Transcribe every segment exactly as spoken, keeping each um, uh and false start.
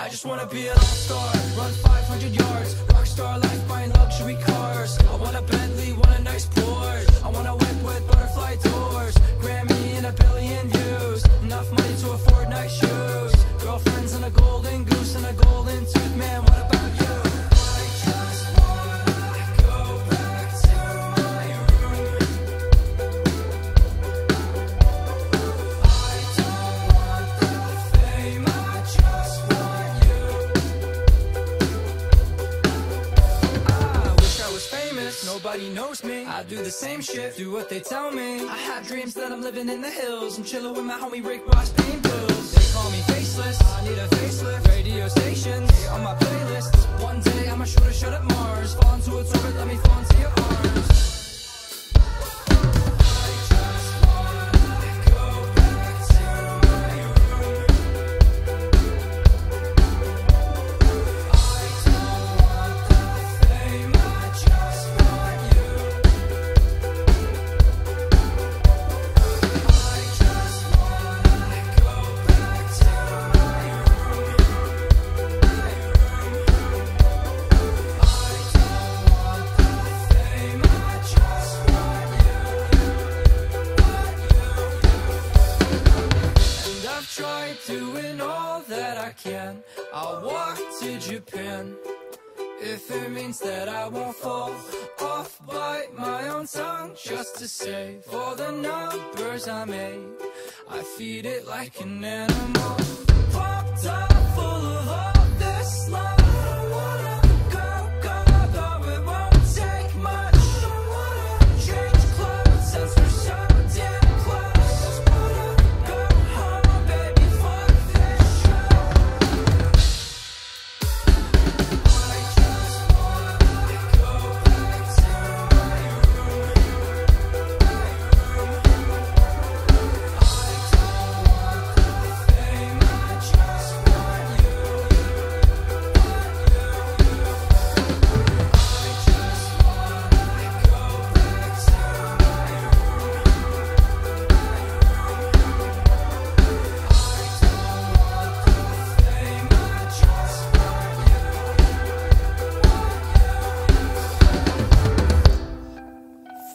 I just wanna be an all-star, run five hundred yards, rockstar life, buying luxury cars. I want a Bentley, want a nice Porsche. I want a whip with butterfly doors, Grammy and a billion views, enough money to afford nice shoes, girlfriends and a golden goose and a golden tooth. Man, what about you? I just wanna go back to my room. I don't want the fame, I just want you. I wish I was famous, nobody knows me. I do the same shit, do what they tell me. I have dreams that I'm living in the hills. I'm chilling with my homie Rick Ross, paying bills. They call me faceless, I need a facelift. Radio stations on my playlist. One day I'ma shoot a shot at Mars, fall into its orbit, let me fall into your arms. Doing all that I can, I'll walk to Japan, if it means that I won't fall off, bite my own tongue, just to save all the numbers I made. I feed it like an animal, pumped up full of hope, this life.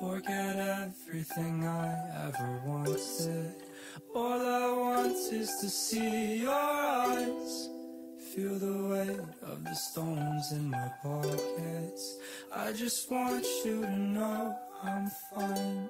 Forget everything I ever wanted. All I want is to see your eyes, feel the weight of the stones in my pockets. I just want you to know I'm fine.